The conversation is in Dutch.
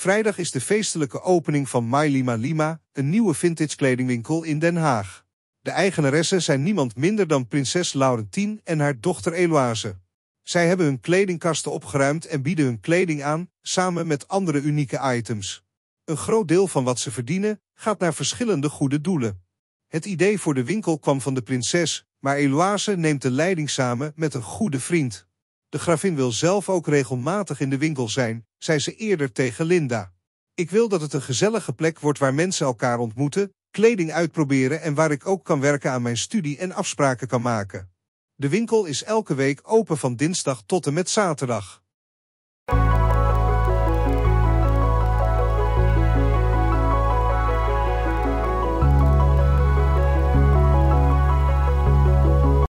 Vrijdag is de feestelijke opening van My Lima Lima, een nieuwe vintage kledingwinkel in Den Haag. De eigenaressen zijn niemand minder dan prinses Laurentien en haar dochter Eloise. Zij hebben hun kledingkasten opgeruimd en bieden hun kleding aan, samen met andere unieke items. Een groot deel van wat ze verdienen, gaat naar verschillende goede doelen. Het idee voor de winkel kwam van de prinses, maar Eloise neemt de leiding samen met een goede vriend. De gravin wil zelf ook regelmatig in de winkel zijn, zei ze eerder tegen Linda. Ik wil dat het een gezellige plek wordt waar mensen elkaar ontmoeten, kleding uitproberen en waar ik ook kan werken aan mijn studie en afspraken kan maken. De winkel is elke week open van dinsdag tot en met zaterdag.